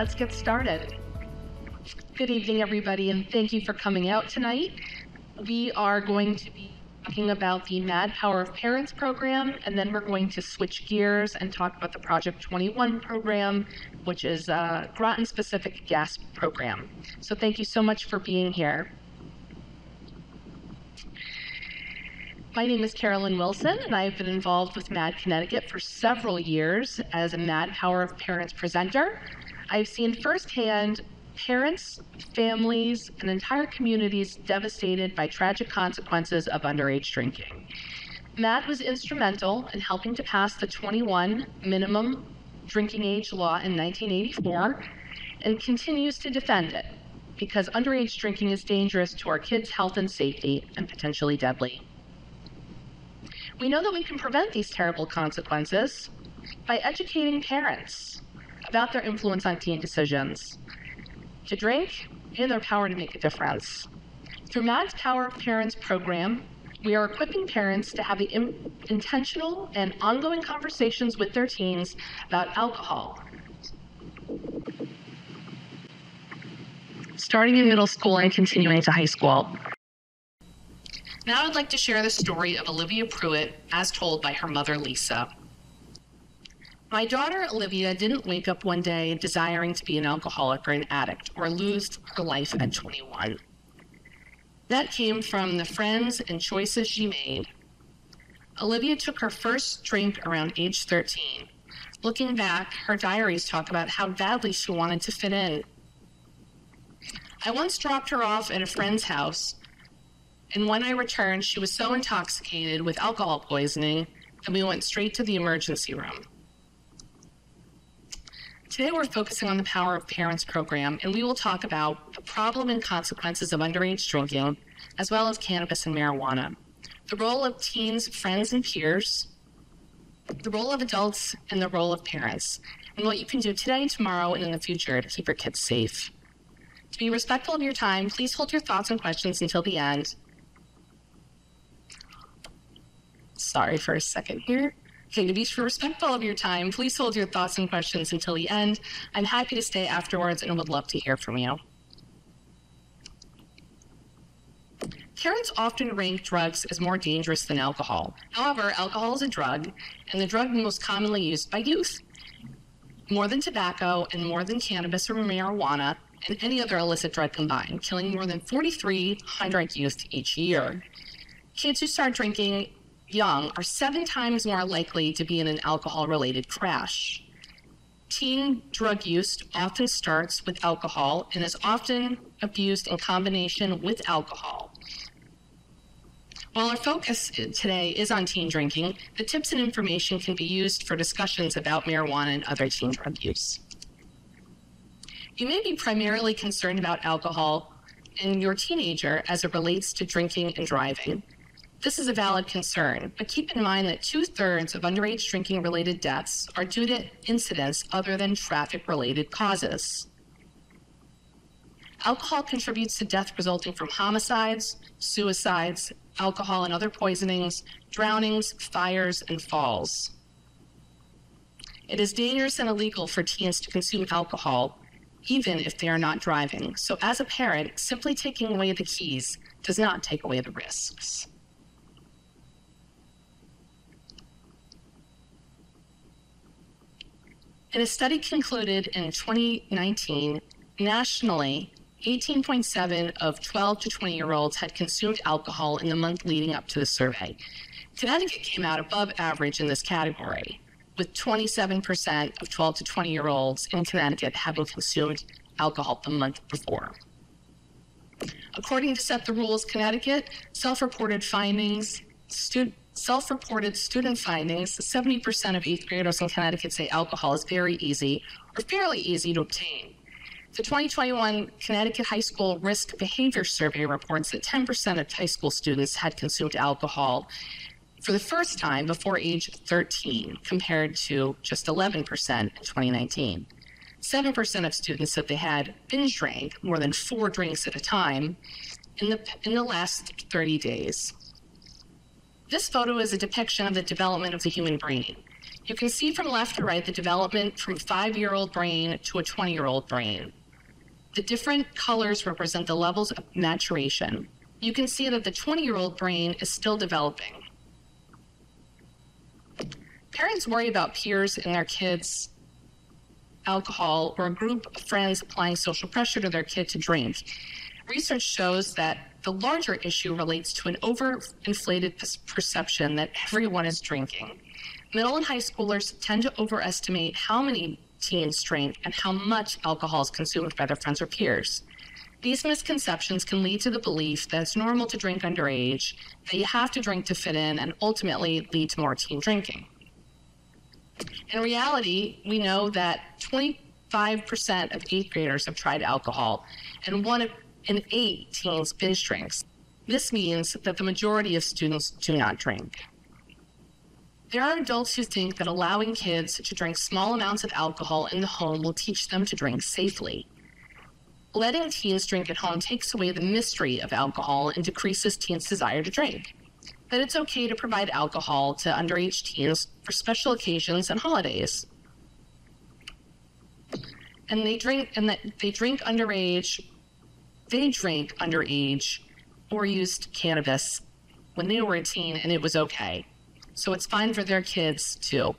let's get started. Good evening, everybody, and thank you for coming out tonight. We are going to be talking about the MADD Power of Parents program, and then we're going to switch gears and talk about the Project 21 program, which is a Groton-specific GASP program. So thank you so much for being here. My name is Carolyn Wilson, and I've been involved with MADD Connecticut for several years as a MADD Power of Parents presenter. I've seen firsthand parents, families, and entire communities devastated by tragic consequences of underage drinking. MADD was instrumental in helping to pass the 21 minimum drinking age law in 1984 and continues to defend it because underage drinking is dangerous to our kids' health and safety and potentially deadly. We know that we can prevent these terrible consequences by educating parents about their influence on teen decisions to drink and their power to make a difference. Through MADD's Power of Parents program, we are equipping parents to have the intentional and ongoing conversations with their teens about alcohol, starting in middle school and continuing to high school. Now I'd like to share the story of Olivia Pruitt as told by her mother, Lisa. My daughter, Olivia, didn't wake up one day desiring to be an alcoholic or an addict or lose her life at 21. That came from the friends and choices she made. Olivia took her first drink around age 13. Looking back, her diaries talk about how badly she wanted to fit in. I once dropped her off at a friend's house, and when I returned, she was so intoxicated with alcohol poisoning that we went straight to the emergency room. Today we're focusing on the Power of Parents program, and we will talk about the problem and consequences of underage drinking, as well as cannabis and marijuana, the role of teens, friends, and peers, the role of adults, and the role of parents, and what you can do today, tomorrow, and in the future to keep your kids safe. To be respectful of your time, please hold your thoughts and questions until the end. Sorry for a second here. Okay, to be respectful of your time, please hold your thoughts and questions until the end. I'm happy to stay afterwards and would love to hear from you. Parents often rank drugs as more dangerous than alcohol. However, alcohol is a drug, and the drug most commonly used by youth. More than tobacco and more than cannabis or marijuana and any other illicit drug combined, killing more than 4,300 youth each year. Kids who start drinking young are 7 times more likely to be in an alcohol-related crash. Teen drug use often starts with alcohol and is often abused in combination with alcohol. While our focus today is on teen drinking, the tips and information can be used for discussions about marijuana and other teen drug use. You may be primarily concerned about alcohol in your teenager as it relates to drinking and driving. This is a valid concern, but keep in mind that 2/3 of underage drinking-related deaths are due to incidents other than traffic-related causes. Alcohol contributes to death resulting from homicides, suicides, alcohol and other poisonings, drownings, fires, and falls. It is dangerous and illegal for teens to consume alcohol, even if they are not driving. So as a parent, simply taking away the keys does not take away the risks. In a study concluded in 2019, nationally, 18.7% of 12 to 20-year-olds had consumed alcohol in the month leading up to the survey. Connecticut came out above average in this category, with 27% of 12 to 20-year-olds in Connecticut having consumed alcohol the month before. According to Set the Rules Connecticut, self-reported student findings, 70% of 8th graders in Connecticut say alcohol is very easy or fairly easy to obtain. The 2021 Connecticut High School Risk Behavior Survey reports that 10% of high school students had consumed alcohol for the first time before age 13, compared to just 11% in 2019. 7% of students said they had binge drank more than 4 drinks at a time in the last 30 days. This photo is a depiction of the development of the human brain. You can see from left to right the development from 5-year-old brain to a 20-year-old brain. The different colors represent the levels of maturation. You can see that the 20-year-old brain is still developing. Parents worry about peers and their kids' alcohol, or a group of friends applying social pressure to their kid to drink. Research shows that the larger issue relates to an overinflated perception that everyone is drinking. Middle and high schoolers tend to overestimate how many teens drink and how much alcohol is consumed by their friends or peers. These misconceptions can lead to the belief that it's normal to drink underage, that you have to drink to fit in, and ultimately lead to more teen drinking. In reality, we know that 25% of 8th graders have tried alcohol, and 1 in 8 teens binge drinks. This means that the majority of students do not drink. There are adults who think that allowing kids to drink small amounts of alcohol in the home will teach them to drink safely. Letting teens drink at home takes away the mystery of alcohol and decreases teens' desire to drink. That it's okay to provide alcohol to underage teens for special occasions and holidays. And they drank underage or used cannabis when they were a teen and it was okay. So it's fine for their kids too.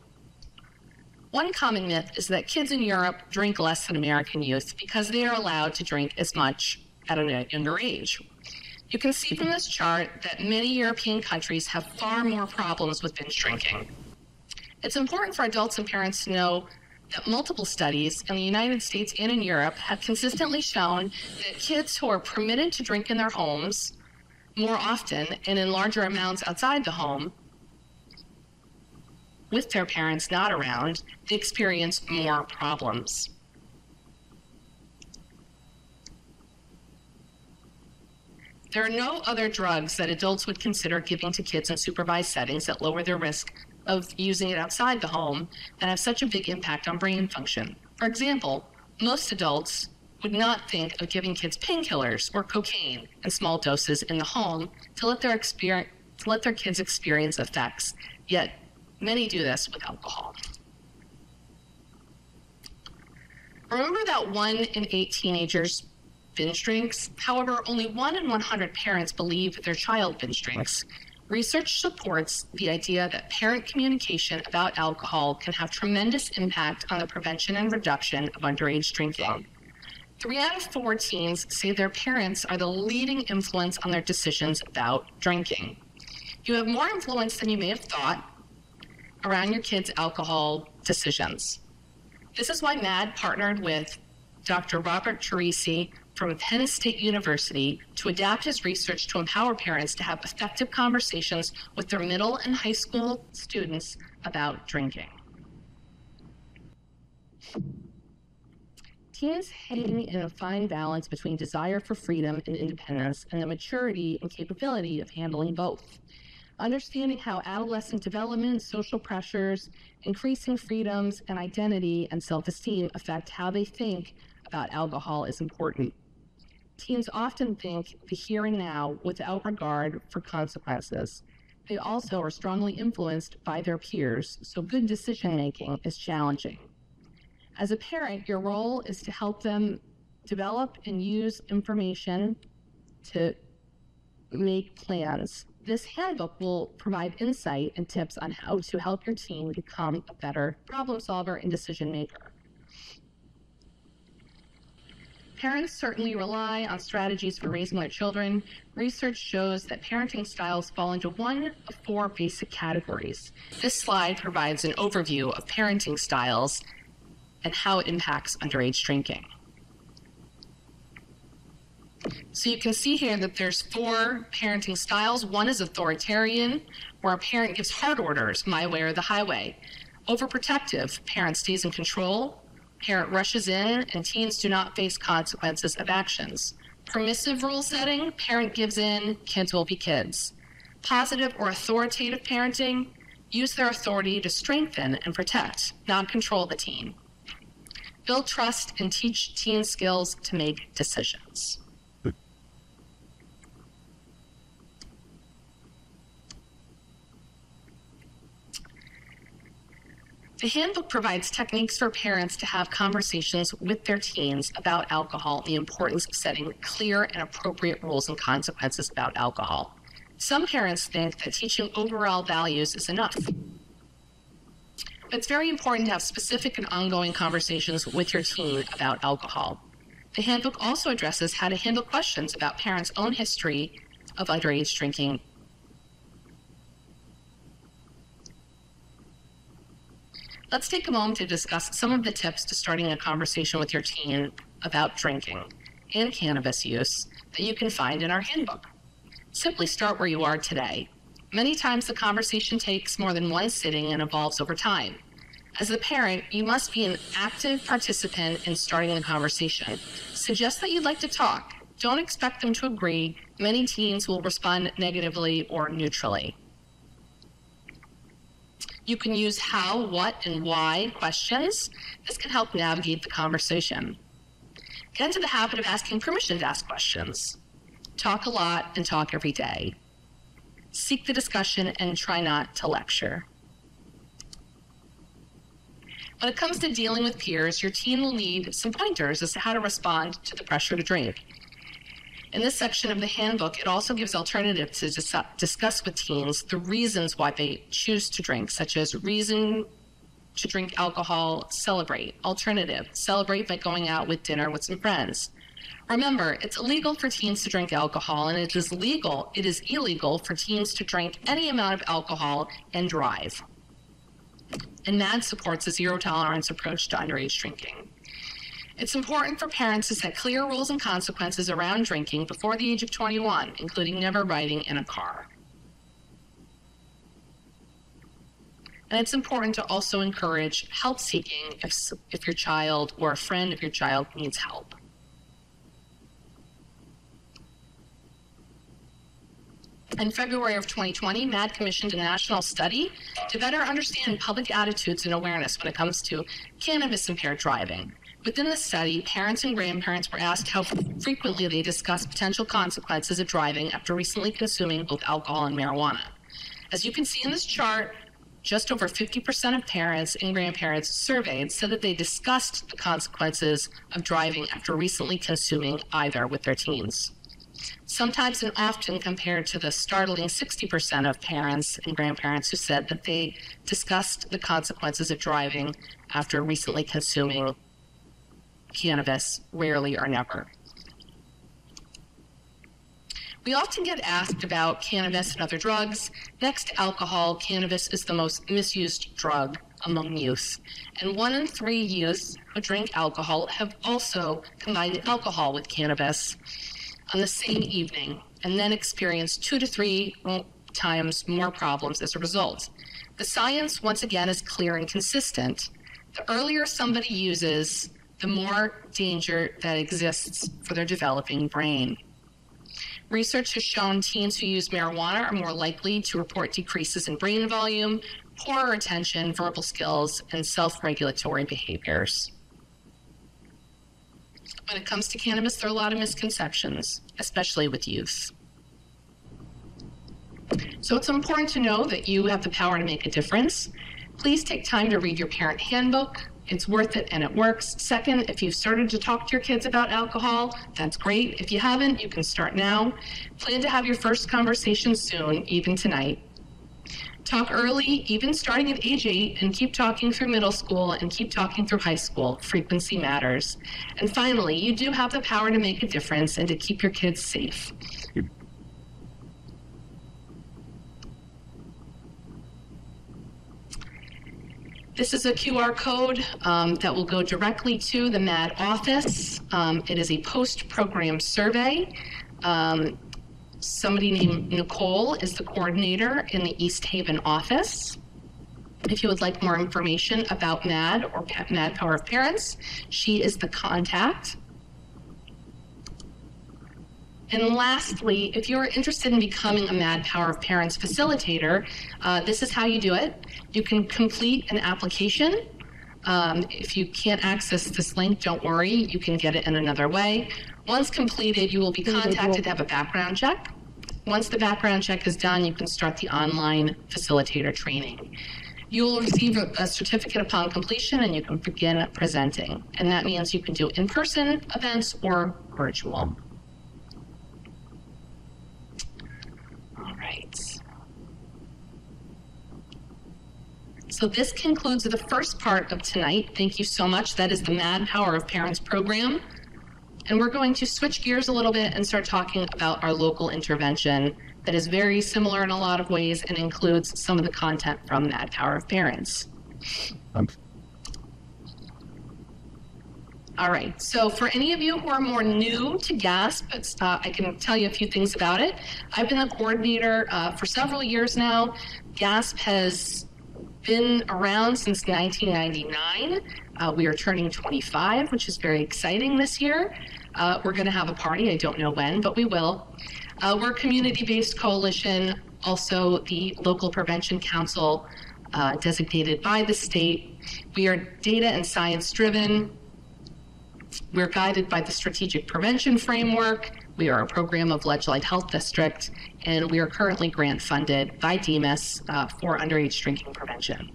One common myth is that kids in Europe drink less than American youth because they are allowed to drink as much at a younger age. You can see from this chart that many European countries have far more problems with binge drinking. It's important for adults and parents to know that multiple studies in the United States and in Europe have consistently shown that kids who are permitted to drink in their homes more often and in larger amounts outside the home with their parents not around, they experience more problems. There are no other drugs that adults would consider giving to kids in supervised settings that lower their risk of using it outside the home that have such a big impact on brain function. For example, most adults would not think of giving kids painkillers or cocaine in small doses in the home to let their kids experience effects, yet many do this with alcohol. Remember that 1 in 8 teenagers binge drinks? However, only 1 in 100 parents believe their child binge drinks. Research supports the idea that parent communication about alcohol can have tremendous impact on the prevention and reduction of underage drinking. 3 out of 4 teens say their parents are the leading influence on their decisions about drinking. You have more influence than you may have thought around your kids' alcohol decisions. This is why MADD partnered with Dr. Robert Teresi from Penn State University to adapt his research to empower parents to have effective conversations with their middle and high school students about drinking. Teens hang in a fine balance between desire for freedom and independence and the maturity and capability of handling both. Understanding how adolescent development, social pressures, increasing freedoms, and identity and self-esteem affect how they think about alcohol is important. Teens often think the here and now without regard for consequences. They also are strongly influenced by their peers, so good decision-making is challenging. As a parent, your role is to help them develop and use information to make plans. This handbook will provide insight and tips on how to help your teen become a better problem solver and decision maker. Parents certainly rely on strategies for raising their children. Research shows that parenting styles fall into 1 of 4 basic categories. This slide provides an overview of parenting styles and how it impacts underage drinking. So you can see here that there's 4 parenting styles. 1 is authoritarian, where a parent gives hard orders, my way or the highway. Overprotective, parent stays in control, parent rushes in, and teens do not face consequences of actions. Permissive rule setting, parent gives in, kids will be kids. Positive or authoritative parenting, use their authority to strengthen and protect, not control the teen. Build trust and teach teen skills to make decisions. The handbook provides techniques for parents to have conversations with their teens about alcohol, the importance of setting clear and appropriate rules and consequences about alcohol. Some parents think that teaching overall values is enough. It's very important to have specific and ongoing conversations with your teen about alcohol. The handbook also addresses how to handle questions about parents' own history of underage drinking. Let's take a moment to discuss some of the tips to starting a conversation with your teen about drinking and cannabis use that you can find in our handbook. Simply start where you are today. Many times the conversation takes more than one sitting and evolves over time. As a parent, you must be an active participant in starting the conversation. Suggest that you'd like to talk. Don't expect them to agree. Many teens will respond negatively or neutrally. You can use how, what, and why questions. This can help navigate the conversation. Get into the habit of asking permission to ask questions. Talk a lot and talk every day. Seek the discussion and try not to lecture. When it comes to dealing with peers, your teen will need some pointers as to how to respond to the pressure to drink. In this section of the handbook, it also gives alternatives to discuss with teens the reasons why they choose to drink, such as reason to drink alcohol, celebrate, alternative, celebrate by going out with dinner with some friends. Remember, it's illegal for teens to drink alcohol, and it is illegal for teens to drink any amount of alcohol and drive. And MADD supports a zero-tolerance approach to underage drinking. It's important for parents to set clear rules and consequences around drinking before the age of 21, including never riding in a car. And it's important to also encourage help seeking if your child or a friend of your child needs help. In February of 2020, MADD commissioned a national study to better understand public attitudes and awareness when it comes to cannabis-impaired driving. Within the study, parents and grandparents were asked how frequently they discuss potential consequences of driving after recently consuming both alcohol and marijuana. As you can see in this chart, just over 50% of parents and grandparents surveyed said that they discussed the consequences of driving after recently consuming either with their teens. Sometimes and often compared to the startling 60% of parents and grandparents who said that they discussed the consequences of driving after recently consuming cannabis, rarely or never. We often get asked about cannabis and other drugs. Next to alcohol, cannabis is the most misused drug among youth. And 1 in 3 youths who drink alcohol have also combined alcohol with cannabis on the same evening and then experience 2 to 3 times more problems as a result. The science, once again, is clear and consistent. The earlier somebody uses, the more danger that exists for their developing brain. Research has shown teens who use marijuana are more likely to report decreases in brain volume, poorer attention, verbal skills, and self-regulatory behaviors. When it comes to cannabis, there are a lot of misconceptions, especially with youth. So it's important to know that you have the power to make a difference. Please take time to read your parent handbook. It's worth it and it works. Second, if you've started to talk to your kids about alcohol, that's great. If you haven't, you can start now. Plan to have your first conversation soon, even tonight. Talk early, even starting at age 8, and keep talking through middle school and keep talking through high school. Frequency matters. And finally, you do have the power to make a difference and to keep your kids safe. This is a QR code that will go directly to the MADD office. It is a post-program survey. Somebody named Nicole is the coordinator in the East Haven office. If you would like more information about MADD or MADD Power of Parents, she is the contact. And lastly, if you're interested in becoming a MADD Power of Parents facilitator, this is how you do it. You can complete an application. If you can't access this link, don't worry. You can get it in another way. Once completed, you will be contacted to have a background check. Once the background check is done, you can start the online facilitator training. You will receive a certificate upon completion, and you can begin presenting. And that means you can do in-person events or virtual. All right. So this concludes the first part of tonight. Thank you so much. That is the MADD Power of Parents program. And we're going to switch gears a little bit and start talking about our local intervention that is very similar in a lot of ways and includes some of the content from MADD Power of Parents. All right, so for any of you who are more new to GASP, I can tell you a few things about it. I've been the coordinator for several years now. GASP has been around since 1999. We are turning 25, which is very exciting this year. We're going to have a party. I don't know when, but we will. We're a community-based coalition, also the local prevention council designated by the state. We are data and science-driven. We're guided by the Strategic Prevention Framework. We are a program of Ledge Light Health District, and we are currently grant-funded by DMS for underage drinking prevention.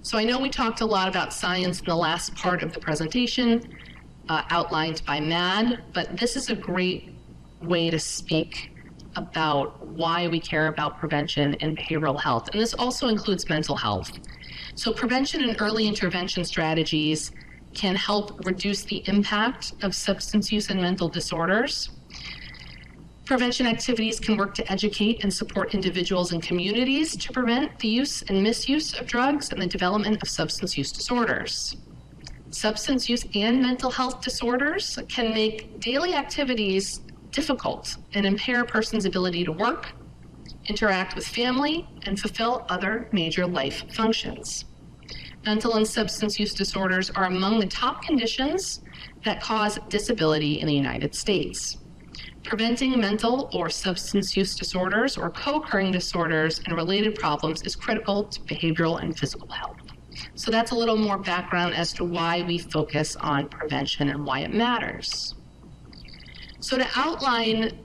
So I know we talked a lot about science in the last part of the presentation, outlined by MADD, but this is a great way to speak about why we care about prevention and behavioral health. And this also includes mental health. So prevention and early intervention strategies can help reduce the impact of substance use and mental disorders. Prevention activities can work to educate and support individuals and communities to prevent the use and misuse of drugs and the development of substance use disorders. Substance use and mental health disorders can make daily activities difficult and impair a person's ability to work, interact with family, and fulfill other major life functions. Mental and substance use disorders are among the top conditions that cause disability in the United States. Preventing mental or substance use disorders or co-occurring disorders and related problems is critical to behavioral and physical health. So that's a little more background as to why we focus on prevention and why it matters. So to outline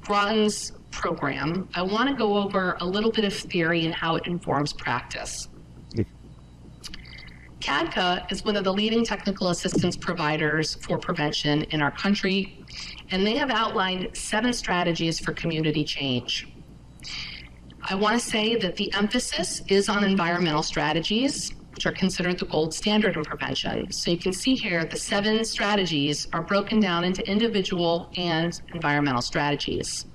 Groton's program, I want to go over a little bit of theory and how it informs practice. CADCA is one of the leading technical assistance providers for prevention in our country, and they have outlined 7 strategies for community change. I want to say that the emphasis is on environmental strategies, which are considered the gold standard in prevention. So you can see here the 7 strategies are broken down into individual and environmental strategies.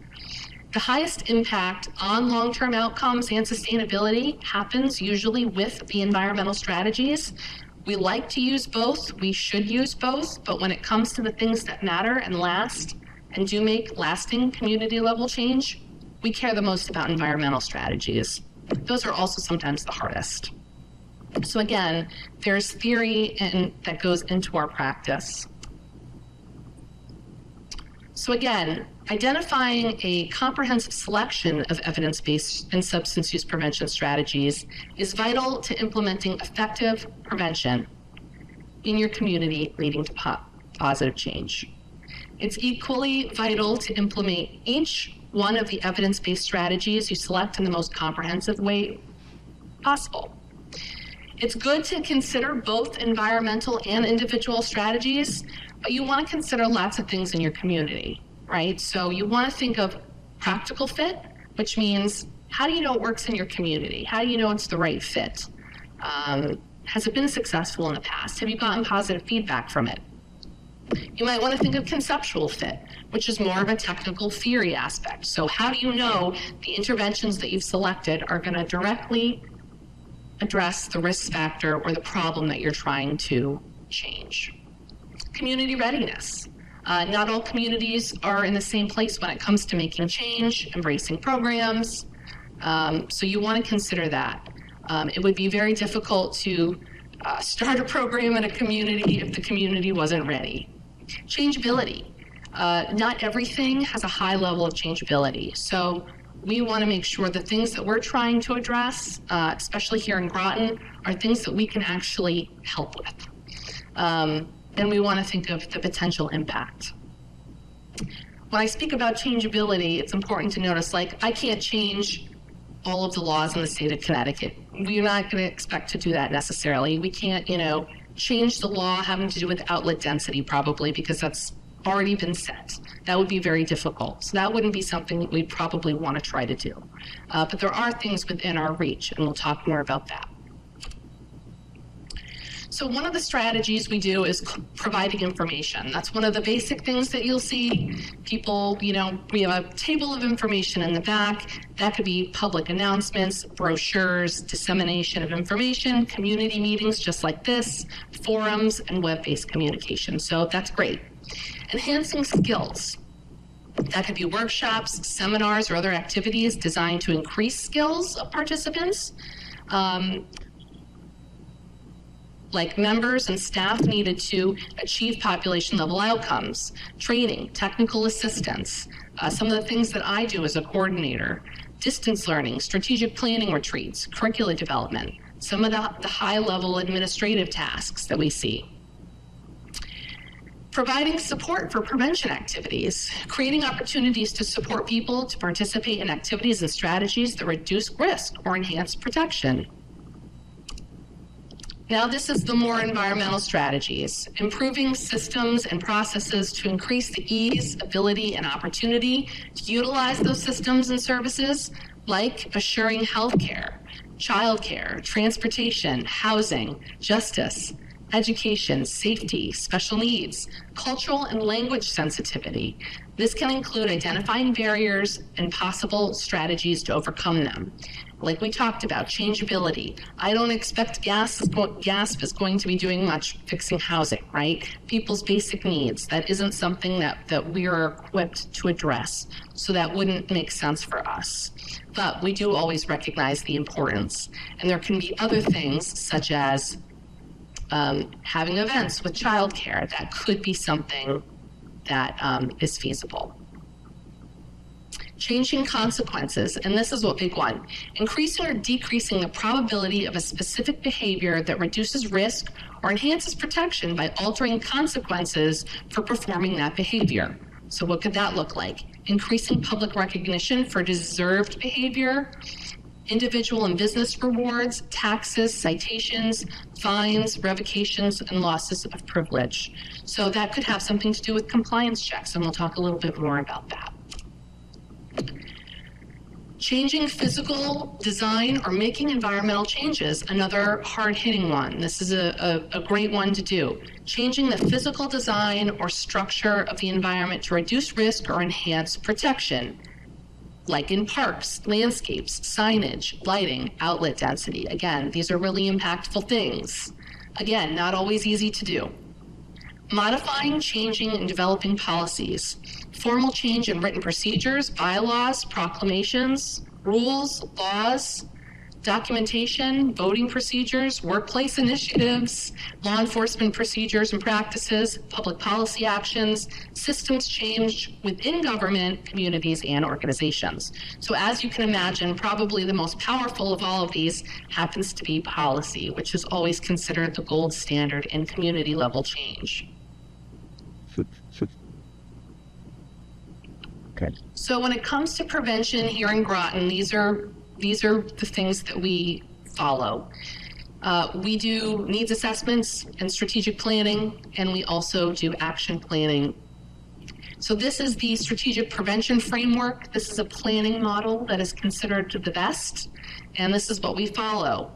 The highest impact on long-term outcomes and sustainability happens usually with the environmental strategies. We like to use both, we should use both, but when it comes to the things that matter and last and do make lasting community level change, we care the most about environmental strategies. Those are also sometimes the hardest. So again, there's theory that goes into our practice. So again, identifying a comprehensive selection of evidence-based and substance use prevention strategies is vital to implementing effective prevention in your community, leading to positive change. It's equally vital to implement each one of the evidence-based strategies you select in the most comprehensive way possible. It's good to consider both environmental and individual strategies, but you want to consider lots of things in your community, right? So you want to think of practical fit, which means how do you know it works in your community? How do you know it's the right fit? Has it been successful in the past? Have you gotten positive feedback from it? You might want to think of conceptual fit, which is more of a technical theory aspect. So how do you know the interventions that you've selected are going to directly address the risk factor or the problem that you're trying to change? Community readiness. Not all communities are in the same place when it comes to making change, embracing programs. So you want to consider that. It would be very difficult to start a program in a community if the community wasn't ready. Changeability. Not everything has a high level of changeability. So we want to make sure the things that we're trying to address, especially here in Groton, are things that we can actually help with. Then we want to think of the potential impact. When I speak about changeability, it's important to notice, like, I can't change all of the laws in the state of Connecticut. We're not going to expect to do that necessarily. We can't, you know, change the law having to do with outlet density probably, because that's already been set. That would be very difficult. So that wouldn't be something that we'd probably want to try to do. But there are things within our reach, and we'll talk more about that. So one of the strategies we do is providing information. That's one of the basic things that you'll see. People, you know, we have a table of information in the back. That could be public announcements, brochures, dissemination of information, community meetings just like this, forums, and web-based communication. So that's great. Enhancing skills. That could be workshops, seminars, or other activities designed to increase skills of participants. Like members and staff needed to achieve population level outcomes, training, technical assistance, some of the things that I do as a coordinator, distance learning, strategic planning retreats, curricula development, some of the high level administrative tasks that we see. Providing support for prevention activities, creating opportunities to support people to participate in activities and strategies that reduce risk or enhance protection. Now this is the more environmental strategies, improving systems and processes to increase the ease, ability, and opportunity to utilize those systems and services, like assuring healthcare, childcare, transportation, housing, justice, education, safety, special needs, cultural and language sensitivity. This can include identifying barriers and possible strategies to overcome them. Like we talked about, changeability. I don't expect GASP is going to be doing much fixing housing, right? People's basic needs. That isn't something that we are equipped to address. So that wouldn't make sense for us. But we do always recognize the importance. And there can be other things such as having events with childcare. That could be something that is feasible. Changing consequences, and this is a big one, increasing or decreasing the probability of a specific behavior that reduces risk or enhances protection by altering consequences for performing that behavior. So what could that look like? Increasing public recognition for deserved behavior, individual and business rewards, taxes, citations, fines, revocations, and losses of privilege. So that could have something to do with compliance checks, and we'll talk a little bit more about that. Changing physical design or making environmental changes, another hard-hitting one. This is a great one to do. Changing the physical design or structure of the environment to reduce risk or enhance protection, like in parks, landscapes, signage, lighting, outlet density. Again, these are really impactful things. Again, not always easy to do. Modifying, changing, and developing policies. Formal change in written procedures, bylaws, proclamations, rules, laws, documentation, voting procedures, workplace initiatives, law enforcement procedures and practices, public policy actions, systems change within government, communities, and organizations. So as you can imagine, probably the most powerful of all of these happens to be policy, which is always considered the gold standard in community level change. Okay. So when it comes to prevention here in Groton, these are the things that we follow. We do needs assessments and strategic planning, and we also do action planning. So this is the Strategic Prevention Framework. This is a planning model that is considered the best, and this is what we follow.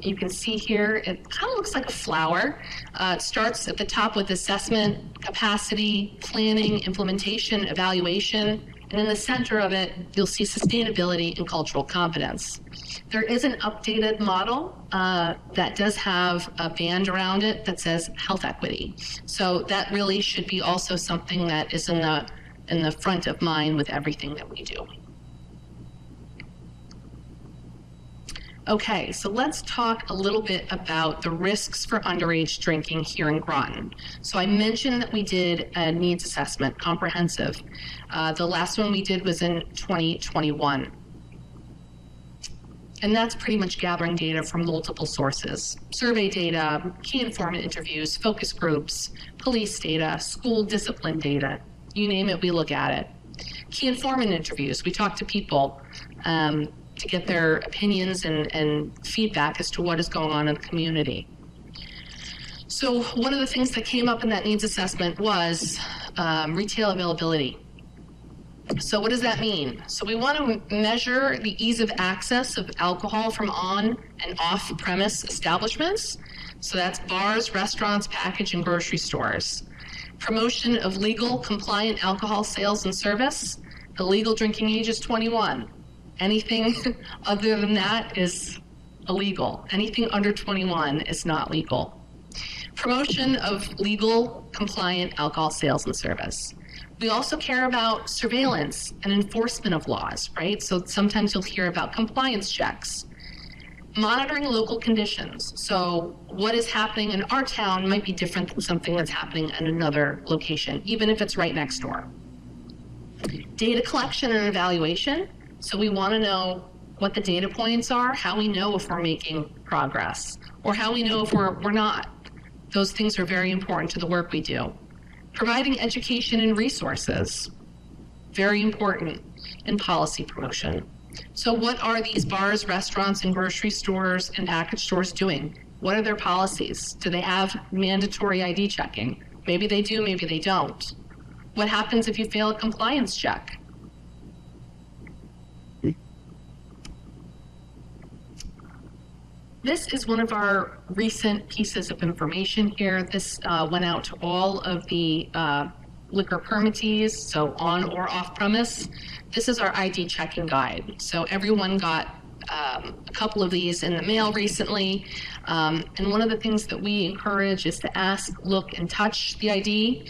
You can see here, it kind of looks like a flower. It starts at the top with assessment, capacity, planning, implementation, evaluation, and in the center of it, you'll see sustainability and cultural competence. There is an updated model that does have a band around it that says health equity. So that really should be also something that is in the front of mind with everything that we do. Okay, so let's talk a little bit about the risks for underage drinking here in Groton. So I mentioned that we did a needs assessment, comprehensive. The last one we did was in 2021. And that's pretty much gathering data from multiple sources. Survey data, key informant interviews, focus groups, police data, school discipline data, you name it, we look at it. Key informant interviews, we talk to people. to get their opinions and feedback as to what is going on in the community. So one of the things that came up in that needs assessment was retail availability. So what does that mean? So we want to measure the ease of access of alcohol from on and off premise establishments. So that's bars, restaurants, package and grocery stores. Promotion of legal compliant alcohol sales and service. The legal drinking age is 21. Anything other than that is illegal. Anything under 21 is not legal. Promotion of legal compliant alcohol sales and service. We also care about surveillance and enforcement of laws, right? So sometimes you'll hear about compliance checks. Monitoring local conditions. So what is happening in our town might be different than something that's happening in another location, even if it's right next door. Data collection and evaluation. So we want to know what the data points are, how we know if we're making progress, or how we know if we're not. Those things are very important to the work we do. Providing education and resources, very important in policy promotion. So what are these bars, restaurants, and grocery stores and package stores doing? What are their policies? Do they have mandatory ID checking? Maybe they do, maybe they don't. What happens if you fail a compliance check? This is one of our recent pieces of information here. This went out to all of the liquor permittees, so on or off premise. This is our ID checking guide. So everyone got a couple of these in the mail recently. And one of the things that we encourage is to ask, look, and touch the ID.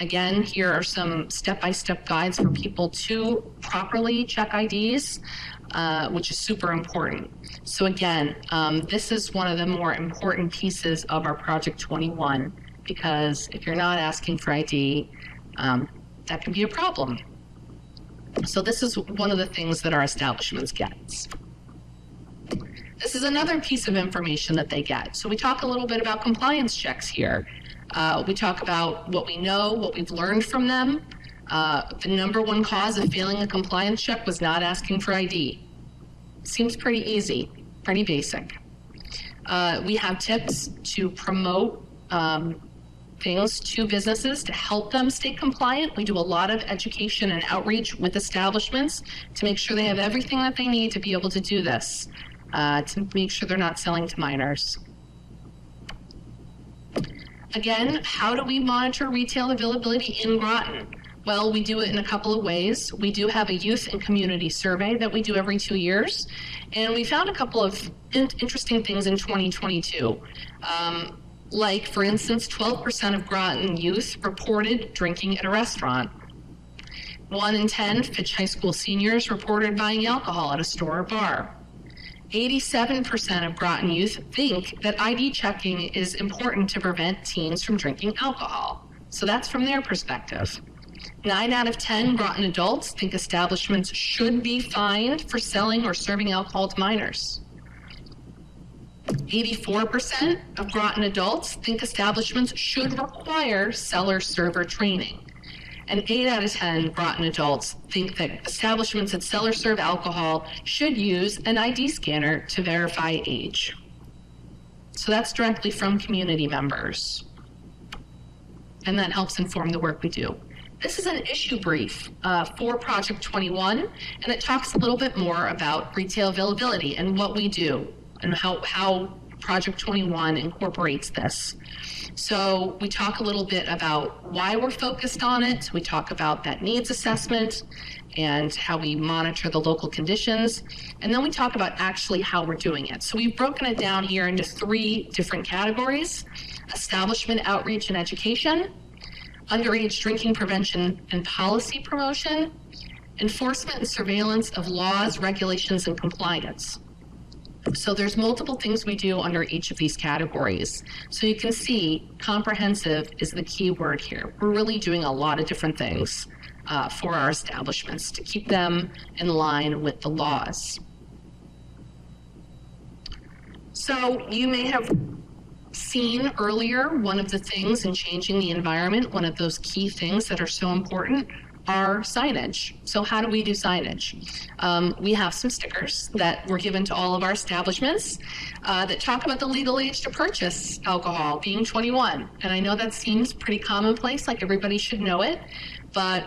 Again, here are some step-by-step guides for people to properly check IDs. Which is super important. So again, this is one of the more important pieces of our Project 21, because if you're not asking for ID, that can be a problem. So this is one of the things that our establishments get. This is another piece of information that they get. So we talk a little bit about compliance checks here. We talk about what we know, what we've learned from them. The number one cause of failing a compliance check was not asking for ID. Seems pretty easy, pretty basic. We have tips to promote things to businesses to help them stay compliant. We do a lot of education and outreach with establishments to make sure they have everything that they need to be able to do this, to make sure they're not selling to minors. Again, how do we monitor retail availability in Groton? Well, we do it in a couple of ways. We do have a youth and community survey that we do every 2 years, and we found a couple of interesting things in 2022. Like, for instance, 12% of Groton youth reported drinking at a restaurant. 1 in 10 Fitch High School seniors reported buying alcohol at a store or bar. 87% of Groton youth think that ID checking is important to prevent teens from drinking alcohol. So that's from their perspective. 9 out of 10 Groton adults think establishments should be fined for selling or serving alcohol to minors. 84% of Groton adults think establishments should require seller-server training. And 8 out of 10 Groton adults think that establishments that seller-serve alcohol should use an ID scanner to verify age. So that's directly from community members. And that helps inform the work we do. This is an issue brief for Project 21, and it talks a little bit more about retail availability and what we do and how Project 21 incorporates this. So we talk a little bit about why we're focused on it. We talk about that needs assessment and how we monitor the local conditions. And then we talk about actually how we're doing it. So we've broken it down here into 3 different categories: establishment outreach and education, underage drinking prevention and policy promotion, enforcement and surveillance of laws, regulations, and compliance. So there's multiple things we do under each of these categories. So you can see comprehensive is the key word here. We're really doing a lot of different things for our establishments to keep them in line with the laws. So you may have seen earlier, one of the things in changing the environment, one of those key things that are so important are signage. So how do we do signage? We have some stickers that were given to all of our establishments that talk about the legal age to purchase alcohol being 21. And I know that seems pretty commonplace, like everybody should know it, but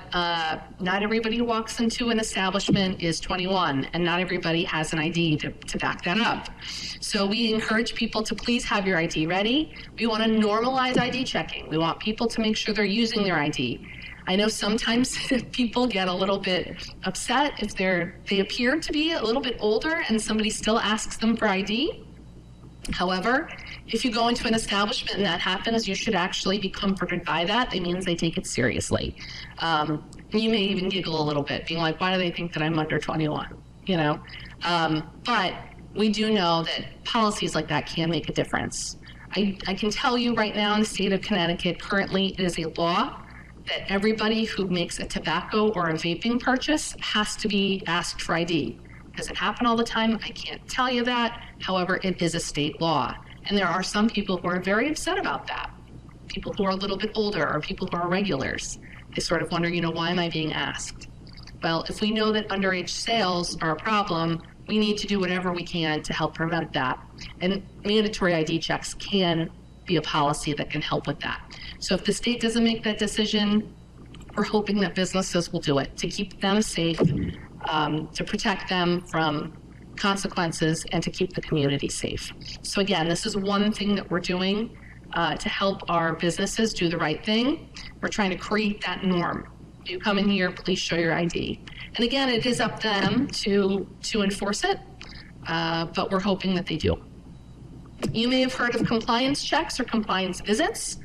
not everybody who walks into an establishment is 21, and not everybody has an ID to back that up. So we encourage people to please have your ID ready. We want to normalize ID checking. We want people to make sure they're using their ID. I know sometimes people get a little bit upset if they appear to be a little bit older and somebody still asks them for ID. However, if you go into an establishment and that happens, you should actually be comforted by that. It means they take it seriously. You may even giggle a little bit, being like, why do they think that I'm under 21? You know? But we do know that policies like that can make a difference. I can tell you right now in the state of Connecticut, currently it is a law that everybody who makes a tobacco or a vaping purchase has to be asked for ID. Does it happen all the time? I can't tell you that. However, it is a state law. And there are some people who are very upset about that. People who are a little bit older or people who are regulars. They sort of wonder, you know, why am I being asked? Well, if we know that underage sales are a problem, we need to do whatever we can to help prevent that. And mandatory ID checks can be a policy that can help with that. So if the state doesn't make that decision, we're hoping that businesses will do it to keep them safe, to protect them from consequences, and to keep the community safe. So again, this is one thing that we're doing to help our businesses do the right thing. We're trying to create that norm. If you come in here, please show your ID. And again, it is up to them to enforce it, but we're hoping that they do. You may have heard of compliance checks or compliance visits.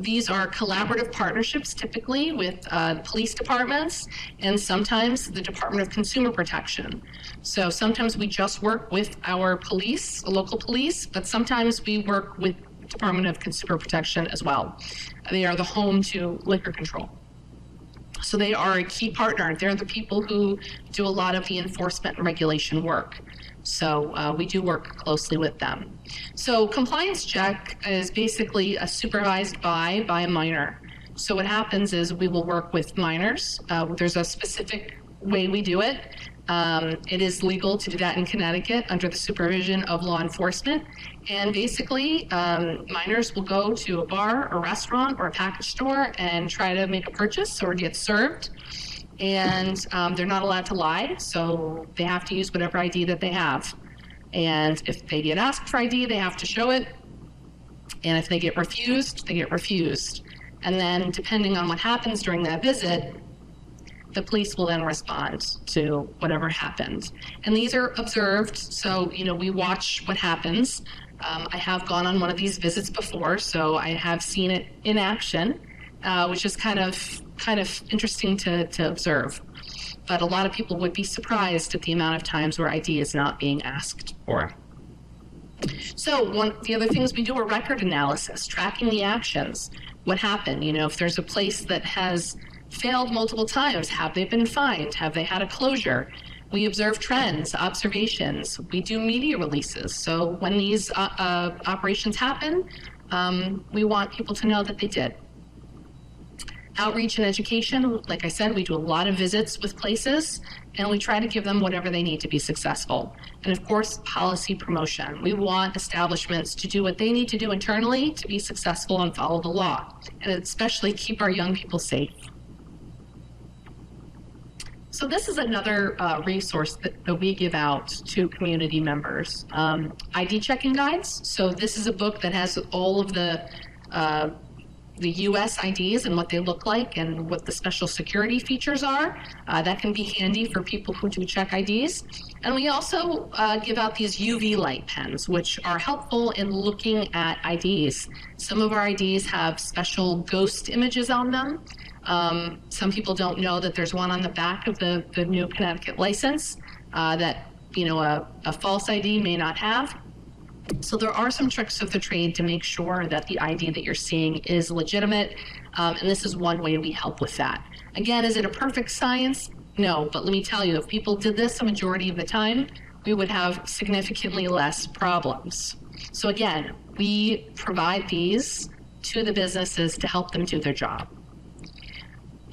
These are collaborative partnerships typically with police departments and sometimes the Department of Consumer Protection. So sometimes we just work with our police, local police, but sometimes we work with Department of Consumer Protection as well. They are the home to liquor control. So they are a key partner. They're the people who do a lot of the enforcement and regulation work. So we do work closely with them. So compliance check is basically a supervised by a minor. So what happens is we will work with minors. There's a specific way we do it. It is legal to do that in Connecticut under the supervision of law enforcement. And basically, minors will go to a bar, a restaurant, or a package store and try to make a purchase or get served. And they're not allowed to lie, so they have to use whatever ID that they have. And if they get asked for ID, they have to show it. And if they get refused, they get refused. And then depending on what happens during that visit, the police will then respond to whatever happened. And these are observed, so you know, we watch what happens. I have gone on one of these visits before, so I have seen it in action, which is kind of interesting to observe. But a lot of people would be surprised at the amount of times where ID is not being asked for. So one of the other things we do are record analysis, tracking the actions. What happened? You know, if there's a place that has failed multiple times, have they been fined? Have they had a closure? We observe trends, observations. We do media releases. So when these operations happen, we want people to know that they did. Outreach and education, like I said, we do a lot of visits with places and we try to give them whatever they need to be successful. And of course, policy promotion. We want establishments to do what they need to do internally to be successful and follow the law, and especially keep our young people safe. So this is another resource that we give out to community members. ID checking guides. So this is a book that has all of the US IDs and what they look like and what the special security features are. That can be handy for people who do check IDs. And we also give out these UV light pens, which are helpful in looking at IDs. Some of our IDs have special ghost images on them. Some people don't know that there's one on the back of the new Connecticut license that, you know, a false ID may not have. So there are some tricks of the trade to make sure that the ID that you're seeing is legitimate, and this is one way we help with that. Again, is it a perfect science? No, but let me tell you, if people did this a majority of the time, we would have significantly less problems. So again, we provide these to the businesses to help them do their job.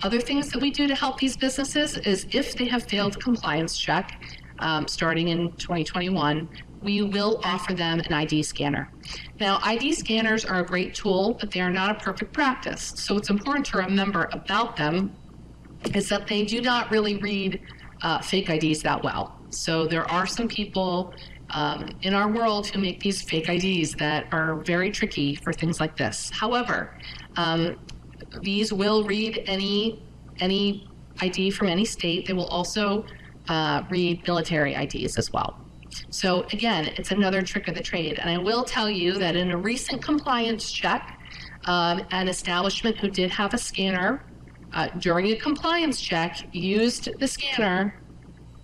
Other things that we do to help these businesses is if they have failed compliance check, starting in 2021, we will offer them an ID scanner. Now, ID scanners are a great tool, but they are not a perfect practice. So what's important to remember about them is that they do not really read fake IDs that well. So there are some people in our world who make these fake IDs that are very tricky for things like this. However, these will read any ID from any state. They will also read military IDs as well. So again, it's another trick of the trade. And I will tell you that in a recent compliance check, an establishment who did have a scanner during a compliance check used the scanner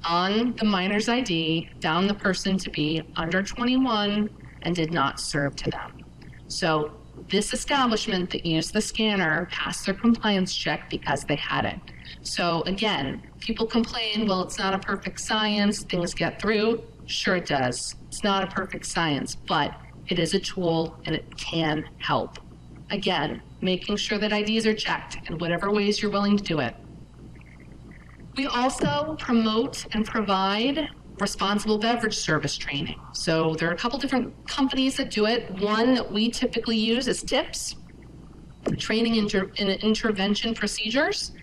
on the minor's ID, found the person to be under 21, and did not serve to them. So this establishment that used the scanner passed their compliance check because they had it. So again, people complain, well, it's not a perfect science, things get through. Sure it does. It's not a perfect science, but it is a tool and it can help. Again, making sure that IDs are checked in whatever ways you're willing to do it. We also promote and provide responsible beverage service training. So there are a couple different companies that do it. One that we typically use is TIPS, Training in Intervention Procedures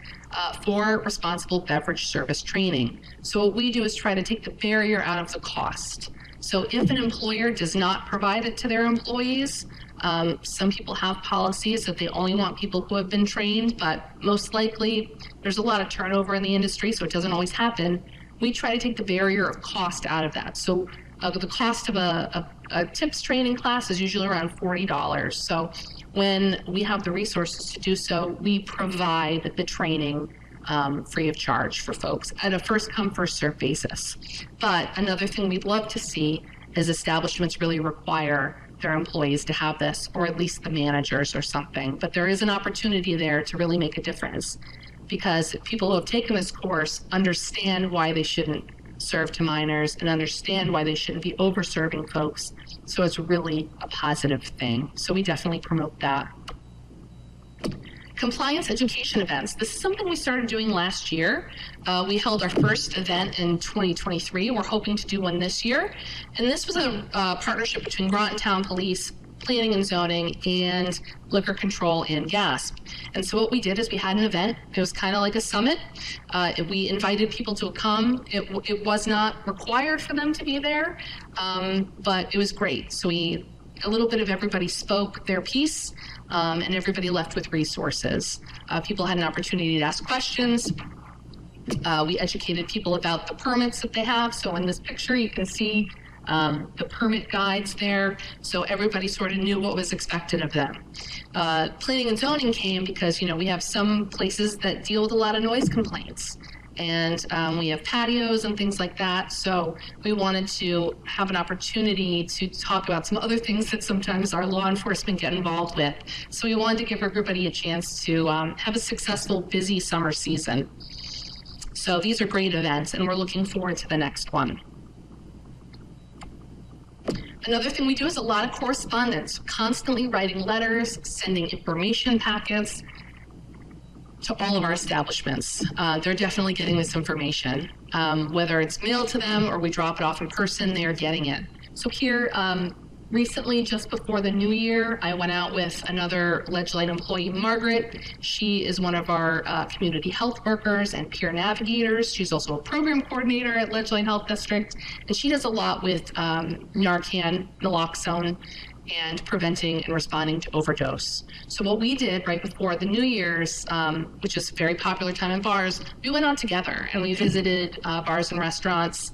for Responsible Beverage Service Training. So what we do is try to take the barrier out of the cost. So if an employer does not provide it to their employees, some people have policies that they only want people who have been trained, but most likely there's a lot of turnover in the industry, so it doesn't always happen. We try to take the barrier of cost out of that. So the cost of a TIPS training class is usually around $40. So when we have the resources to do so, we provide the training free of charge for folks at a first come, first serve basis. But another thing we'd love to see is establishments really require their employees to have this, or at least the managers or something. But there is an opportunity there to really make a difference, because people who have taken this course understand why they shouldn't serve to minors and understand why they shouldn't be over serving folks. So it's really a positive thing. So we definitely promote that. Compliance education events. This is something we started doing last year. We held our first event in 2023. We're hoping to do one this year. And this was a partnership between Groton Town Police, Planning and Zoning, and Liquor Control and GASP. And so what we did is we had an event. It was kind of like a summit. We invited people to come. It was not required for them to be there, but it was great. So a little bit of everybody spoke their piece, and everybody left with resources. People had an opportunity to ask questions. We educated people about the permits that they have. So in this picture, you can see the permit guides there, so everybody sort of knew what was expected of them. Planning and zoning came because, we have some places that deal with a lot of noise complaints, and we have patios and things like that, so we wanted to have an opportunity to talk about some other things that sometimes our law enforcement get involved with. So we wanted to give everybody a chance to have a successful, busy summer season. So these are great events, and we're looking forward to the next one. Another thing we do is a lot of correspondence, constantly writing letters, sending information packets to all of our establishments. They're definitely getting this information. Whether it's mailed to them or we drop it off in person, they are getting it. So here, recently, just before the new year, I went out with another Ledge Light employee, Margaret. She is one of our community health workers and peer navigators. She's also a program coordinator at Ledge Light Health District, and she does a lot with Narcan, naloxone, and preventing and responding to overdose. So what we did right before the New Year's, which is a very popular time in bars, we went out together and we visited bars and restaurants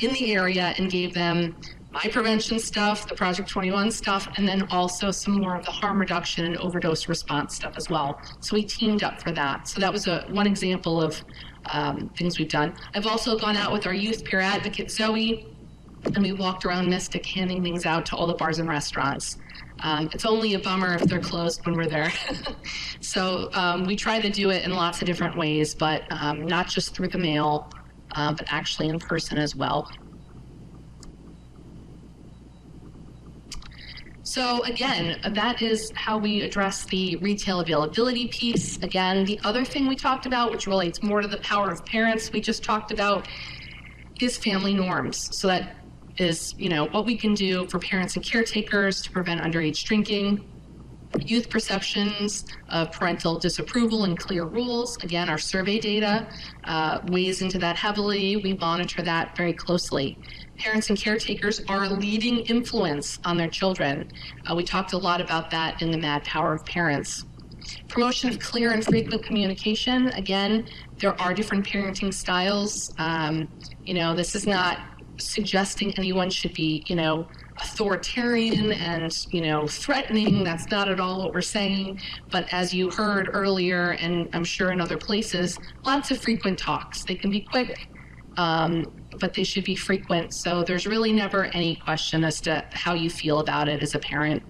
in the area and gave them my prevention stuff, the Project 21 stuff, and then also some more of the harm reduction and overdose response stuff as well. So we teamed up for that. So that was one example of things we've done. I've also gone out with our youth peer advocate, Zoe, and we walked around Mystic handing things out to all the bars and restaurants. It's only a bummer if they're closed when we're there. So we try to do it in lots of different ways, but not just through the mail, but actually in person as well. So again, that is how we address the retail availability piece. Again, the other thing we talked about, which relates more to the power of parents we just talked about, is family norms. So that is, you know, what we can do for parents and caretakers to prevent underage drinking, youth perceptions of parental disapproval and clear rules. Again, our survey data weighs into that heavily. We monitor that very closely. Parents and caretakers are a leading influence on their children. We talked a lot about that in the MADD Power of Parents. Promotion of clear and frequent communication. Again, there are different parenting styles. You know, this is not suggesting anyone should be, you know, authoritarian and, you know, threatening. That's not at all what we're saying. But as you heard earlier, and I'm sure in other places, lots of frequent talks. They can be quick, but they should be frequent. So there's really never any question as to how you feel about it as a parent.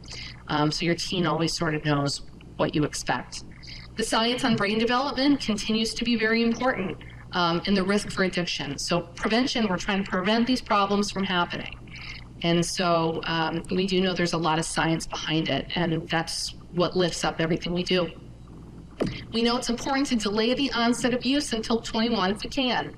So your teen always sort of knows what you expect. The science on brain development continues to be very important, and the risk for addiction. So prevention, we're trying to prevent these problems from happening. And so we do know there's a lot of science behind it, and that's what lifts up everything we do. We know it's important to delay the onset of use until 21 if we can.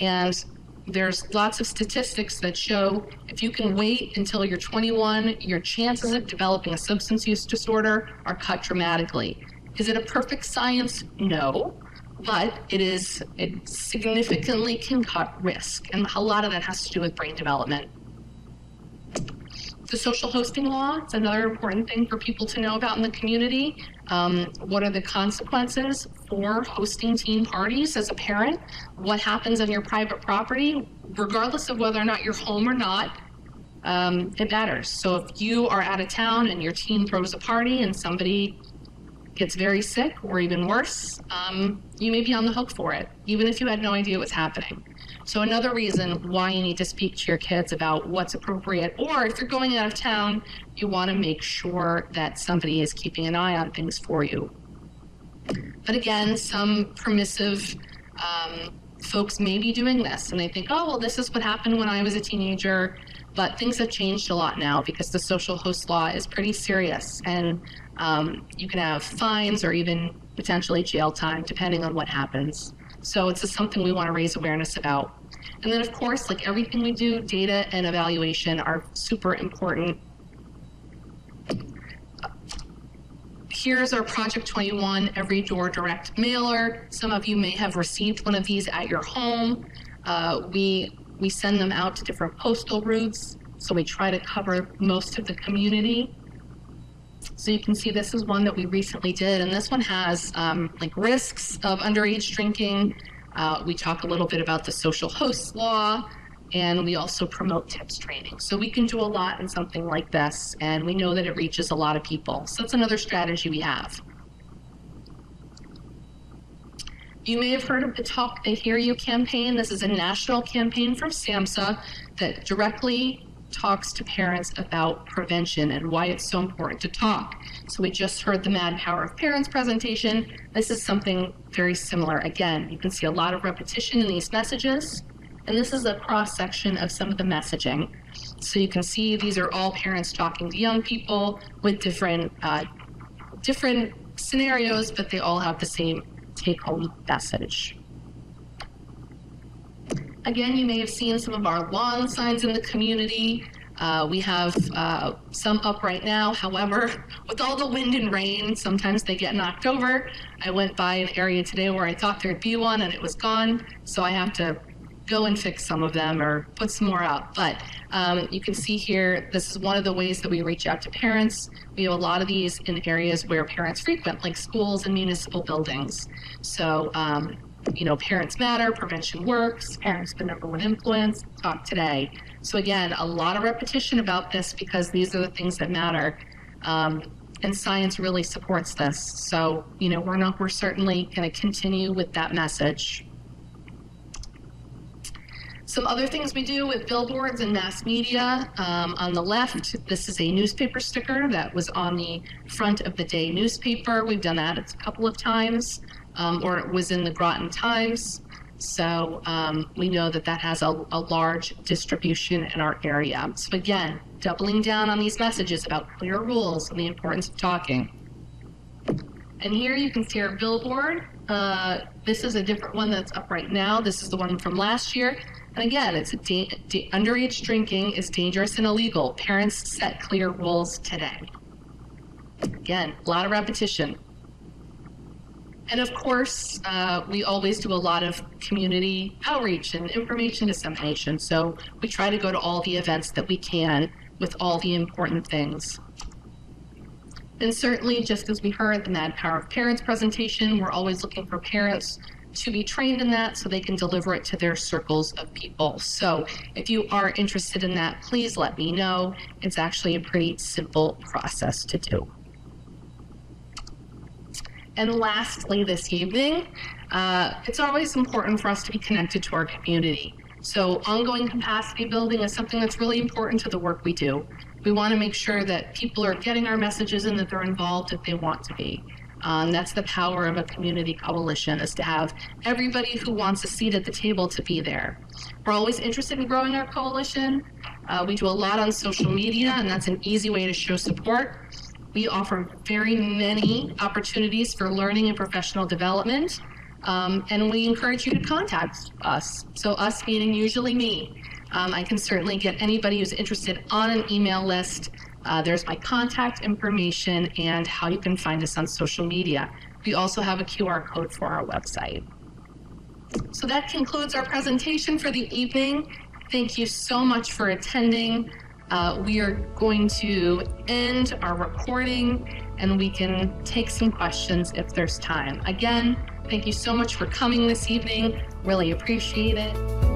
And there's lots of statistics that show if you can wait until you're 21, your chances of developing a substance use disorder are cut dramatically. Is it a perfect science? No, but it significantly can cut risk. And a lot of that has to do with brain development. The social hosting law, it's another important thing for people to know about in the community. What are the consequences for hosting teen parties as a parent? What happens on your private property, regardless of whether or not you're home or not, it matters. So if you are out of town and your teen throws a party and somebody gets very sick or even worse, you may be on the hook for it, even if you had no idea what's happening. So another reason why you need to speak to your kids about what's appropriate, or if you're going out of town, you want to make sure that somebody is keeping an eye on things for you. But again, some permissive folks may be doing this, and they think, oh, well, this is what happened when I was a teenager, but things have changed a lot now because the social host law is pretty serious, and you can have fines or even potentially jail time, depending on what happens. So it's just something we want to raise awareness about. And then, of course, like everything we do, data and evaluation are super important. Here's our Project 21 Every Door Direct Mailer. Some of you may have received one of these at your home. We send them out to different postal routes, so we try to cover most of the community. So you can see this is one that we recently did, and this one has like risks of underage drinking. We talk a little bit about the social host law, and we also promote TIPS training. So we can do a lot in something like this, and we know that it reaches a lot of people. So that's another strategy we have. You may have heard of the Talk They Hear You campaign. This is a national campaign from SAMHSA that directly talks to parents about prevention and why it's so important to talk. So we just heard the MADD Power of Parents presentation. This is something very similar. Again, you can see a lot of repetition in these messages, and this is a cross-section of some of the messaging. So you can see these are all parents talking to young people with different scenarios, but they all have the same take-home message. Again, you may have seen some of our lawn signs in the community. We have some up right now. However, with all the wind and rain, sometimes they get knocked over. I went by an area today where I thought there'd be one and it was gone. So I have to go and fix some of them or put some more up. But you can see here, this is one of the ways that we reach out to parents. We have a lot of these in areas where parents frequent, like schools and municipal buildings. So, you know, parents matter, prevention works, parents the number one influence, talk today. So again, a lot of repetition about this because these are the things that matter. And science really supports this. So, you know, we're certainly going to continue with that message. Some other things we do with billboards and mass media. On the left, this is a newspaper sticker that was on the front of the day newspaper. We've done that a couple of times. Or it was in the Groton Times. So we know that that has a large distribution in our area. So again, doubling down on these messages about clear rules and the importance of talking. And here you can see our billboard. This is a different one that's up right now. This is the one from last year. And again, it's underage drinking is dangerous and illegal. Parents set clear rules today. Again, a lot of repetition. And of course, we always do a lot of community outreach and information dissemination. So we try to go to all the events that we can with all the important things. And certainly, just as we heard in that Power of Parents presentation, we're always looking for parents to be trained in that so they can deliver it to their circles of people. So if you are interested in that, please let me know. It's actually a pretty simple process to do. And lastly, this evening, it's always important for us to be connected to our community. So ongoing capacity building is something that's really important to the work we do. We want to make sure that people are getting our messages and that they're involved if they want to be. That's the power of a community coalition, is to have everybody who wants a seat at the table to be there. We're always interested in growing our coalition. We do a lot on social media, and that's an easy way to show support. We offer very many opportunities for learning and professional development, and we encourage you to contact us. So us meaning usually me. I can certainly get anybody who's interested on an email list. There's my contact information and how you can find us on social media. We also have a QR code for our website. So that concludes our presentation for the evening. Thank you so much for attending. We are going to end our recording, and we can take some questions if there's time. Again, thank you so much for coming this evening. Really appreciate it.